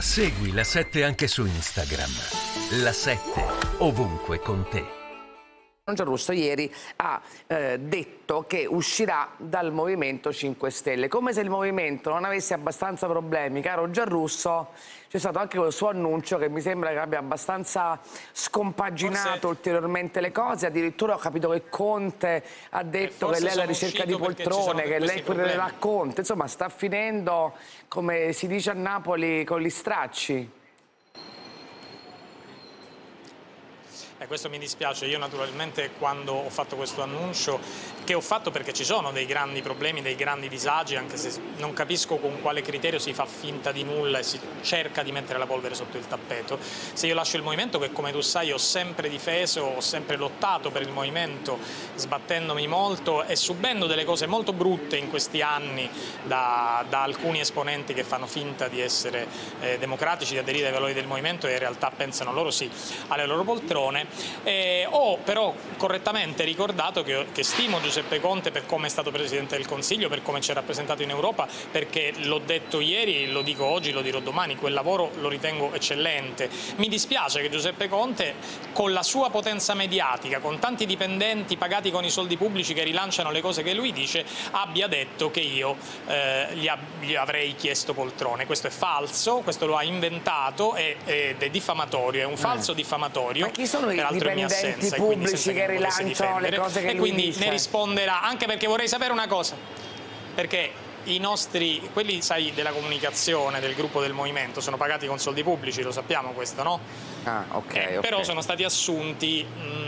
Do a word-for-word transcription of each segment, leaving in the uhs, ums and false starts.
Segui La sette anche su Instagram. La sette, ovunque con te. Dino Giarrusso ieri ha eh, detto che uscirà dal Movimento cinque Stelle, come se il Movimento non avesse abbastanza problemi. Caro Giarrusso, c'è stato anche quel suo annuncio che mi sembra che abbia abbastanza scompaginato forse... ulteriormente le cose. Addirittura ho capito che Conte ha detto che lei è alla ricerca di poltrone, che lei querela Conte. Insomma, sta finendo, come si dice a Napoli, con gli stracci. E questo mi dispiace. Io naturalmente quando ho fatto questo annuncio, che ho fatto perché ci sono dei grandi problemi, dei grandi disagi, anche se non capisco con quale criterio si fa finta di nulla e si cerca di mettere la polvere sotto il tappeto. Se io lascio il Movimento, che come tu sai ho sempre difeso, ho sempre lottato per il Movimento, sbattendomi molto e subendo delle cose molto brutte in questi anni da, da alcuni esponenti che fanno finta di essere eh, democratici, di aderire ai valori del Movimento e in realtà pensano loro sì alle loro poltrone. Eh, ho però correttamente ricordato che, che stimo Giuseppe Conte per come è stato Presidente del Consiglio, per come ci è rappresentato in Europa, perché l'ho detto ieri, lo dico oggi, lo dirò domani, quel lavoro lo ritengo eccellente. Mi dispiace che Giuseppe Conte, con la sua potenza mediatica, con tanti dipendenti pagati con i soldi pubblici che rilanciano le cose che lui dice, abbia detto che io eh, gli, av gli avrei chiesto poltrone. Questo è falso, questo lo ha inventato è, ed è diffamatorio, è un falso diffamatorio. Ma chi sono i peraltro in mia assenza, e quindi senza che mi potessi difendere, e quindi ne risponderà, anche perché vorrei sapere una cosa, perché i nostri, quelli sai della comunicazione del gruppo del Movimento, sono pagati con soldi pubblici, lo sappiamo questo, no? Ah, ok. Eh, okay. Però sono stati assunti mh,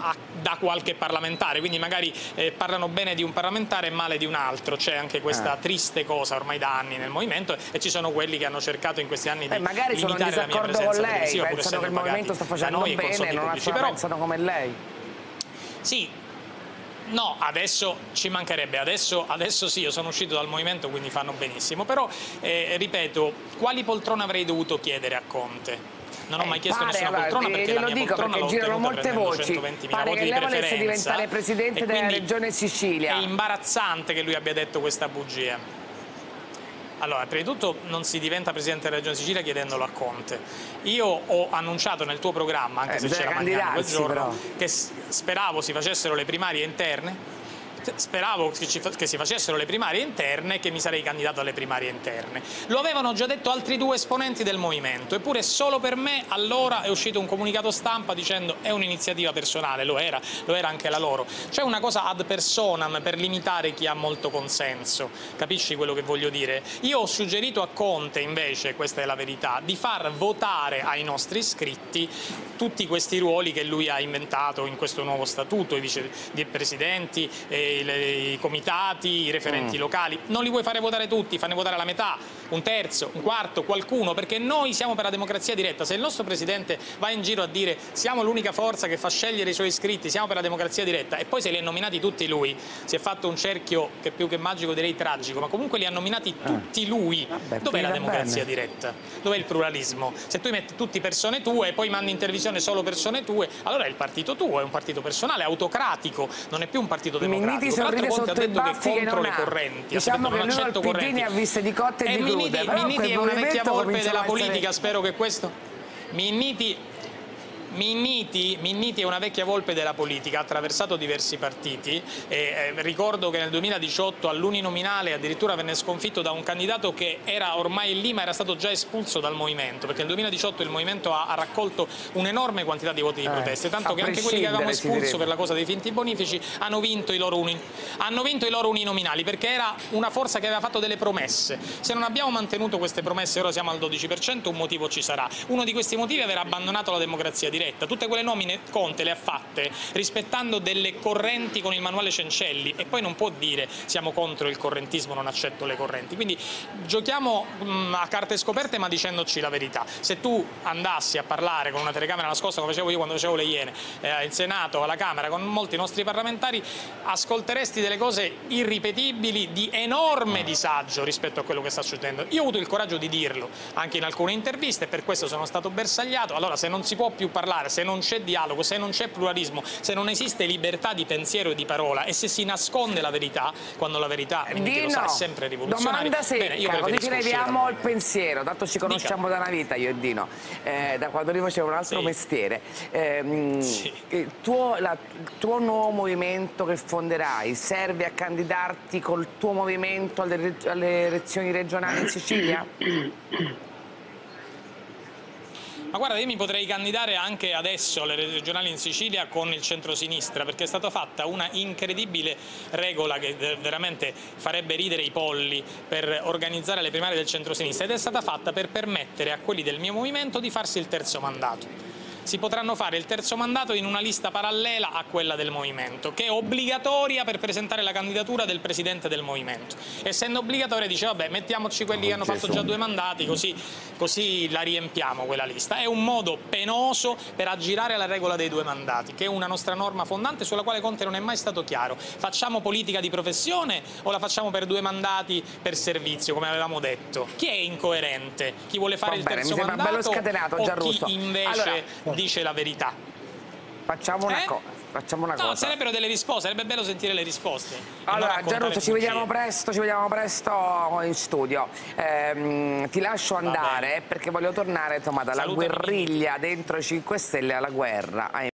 a, da qualche parlamentare, quindi magari eh, parlano bene di un parlamentare e male di un altro. C'è anche questa ah. triste cosa ormai da anni nel Movimento, e ci sono quelli che hanno cercato in questi anni eh, di limitare la mia presenza televisiva, pur essendo pagati da noi e con soldi pubblici. Pensano che il Movimento sta facendo bene, non la pensano come lei. Sì. No, adesso ci mancherebbe, adesso, adesso sì, io sono uscito dal Movimento, quindi fanno benissimo, però eh, ripeto, quali poltrone avrei dovuto chiedere a Conte? Non ho mai chiesto eh, pare, nessuna poltrona, perché eh, la mia poltrona l'ho ottenuta molte voci. centoventimila voti di preferenza, diventare presidente della regione Sicilia. È imbarazzante che lui abbia detto questa bugia. Allora, prima di tutto non si diventa Presidente della Regione Sicilia chiedendolo a Conte. Io ho annunciato nel tuo programma, anche eh, se c'era Mariano quel giorno, però. che speravo si facessero le primarie interne. Speravo che, ci, che si facessero le primarie interne e che mi sarei candidato alle primarie interne. Lo avevano già detto altri due esponenti del Movimento, eppure solo per me allora è uscito un comunicato stampa dicendo è un'iniziativa personale, lo era, lo era anche la loro. C'è una cosa ad personam per limitare chi ha molto consenso, capisci quello che voglio dire? Io ho suggerito a Conte invece, questa è la verità, di far votare ai nostri iscritti tutti questi ruoli che lui ha inventato in questo nuovo statuto, i vicepresidenti, eh, i comitati, i referenti mm. locali. Non li vuoi fare votare tutti, fanne votare la metà, un terzo, un quarto, qualcuno, perché noi siamo per la democrazia diretta. Se il nostro presidente va in giro a dire siamo l'unica forza che fa scegliere i suoi iscritti, siamo per la democrazia diretta, e poi se li ha nominati tutti lui, si è fatto un cerchio che più che magico direi tragico, ma comunque li ha nominati tutti lui, ah, dov'è la democrazia bene. diretta? Dov'è il pluralismo? Se tu metti tutti persone tue e poi mandi in televisione solo persone tue, allora è il partito tuo, è un partito personale, autocratico, non è più un partito democratico. Tra l'altro Conte ha detto che è contro le correnti, diciamo, ha detto che non accetto correnti. E Minniti, Minniti è una vecchia volpe della politica, essere... spero che questo... Minniti... Minniti, Minniti è una vecchia volpe della politica, ha attraversato diversi partiti e, eh, ricordo che nel duemiladiciotto all'uninominale addirittura venne sconfitto da un candidato che era ormai lì ma era stato già espulso dal Movimento, perché nel duemiladiciotto il Movimento ha, ha raccolto un'enorme quantità di voti di proteste, eh, tanto che anche quelli che avevamo espulso per la cosa dei finti bonifici hanno vinto i loro, uni, hanno vinto i loro uninominali, perché era una forza che aveva fatto delle promesse. Se non abbiamo mantenuto queste promesse, ora siamo al dodici per cento, un motivo ci sarà. Uno di questi motivi è aver abbandonato la democrazia diretta. Tutte quelle nomine Conte le ha fatte rispettando delle correnti con il Manuel Cencelli, e poi non può dire siamo contro il correntismo, non accetto le correnti. Quindi giochiamo mh, a carte scoperte, ma dicendoci la verità. Se tu andassi a parlare con una telecamera nascosta, come facevo io quando facevo Le Iene, eh, in Senato, alla Camera, con molti nostri parlamentari, ascolteresti delle cose irripetibili di enorme disagio rispetto a quello che sta succedendo. Io ho avuto il coraggio di dirlo anche in alcune interviste, per questo sono stato bersagliato. Allora, se non si può più parlare parlare, se non c'è dialogo, se non c'è pluralismo, se non esiste libertà di pensiero e di parola e se si nasconde la verità, quando la verità Dino, lo sa, è sempre rivoluzionaria. Domanda secca, così ci leviamo il pensiero, tanto ci conosciamo Dica. da una vita io e Dino, eh, da quando noi facevamo un altro sì. mestiere. Eh, sì. il, tuo, la, il tuo nuovo movimento che fonderai serve a candidarti col tuo movimento alle, alle elezioni regionali in Sicilia? Ma guarda, io mi potrei candidare anche adesso alle regionali in Sicilia con il centrosinistra, perché è stata fatta una incredibile regola che veramente farebbe ridere i polli per organizzare le primarie del centrosinistra, ed è stata fatta per permettere a quelli del mio movimento di farsi il terzo mandato. Si potranno fare il terzo mandato in una lista parallela a quella del Movimento, che è obbligatoria per presentare la candidatura del Presidente del Movimento. Essendo obbligatoria dice vabbè, mettiamoci quelli che hanno fatto già due mandati, così, così la riempiamo quella lista. È un modo penoso per aggirare la regola dei due mandati, che è una nostra norma fondante sulla quale Conte non è mai stato chiaro. Facciamo politica di professione o la facciamo per due mandati per servizio, come avevamo detto? Chi è incoerente? Chi vuole fare bene, il terzo mandato bello scatenato, o Giarrusso. Chi invece... Allora, dice la verità. Facciamo una, eh? co facciamo una no, cosa. No, sarebbero delle risposte, sarebbe bello sentire le risposte. Allora, Giarrusso, ci vediamo presto, ci vediamo presto in studio. Ehm, ti lascio andare perché voglio tornare, insomma, dalla Salutami. guerriglia dentro i cinque Stelle alla guerra.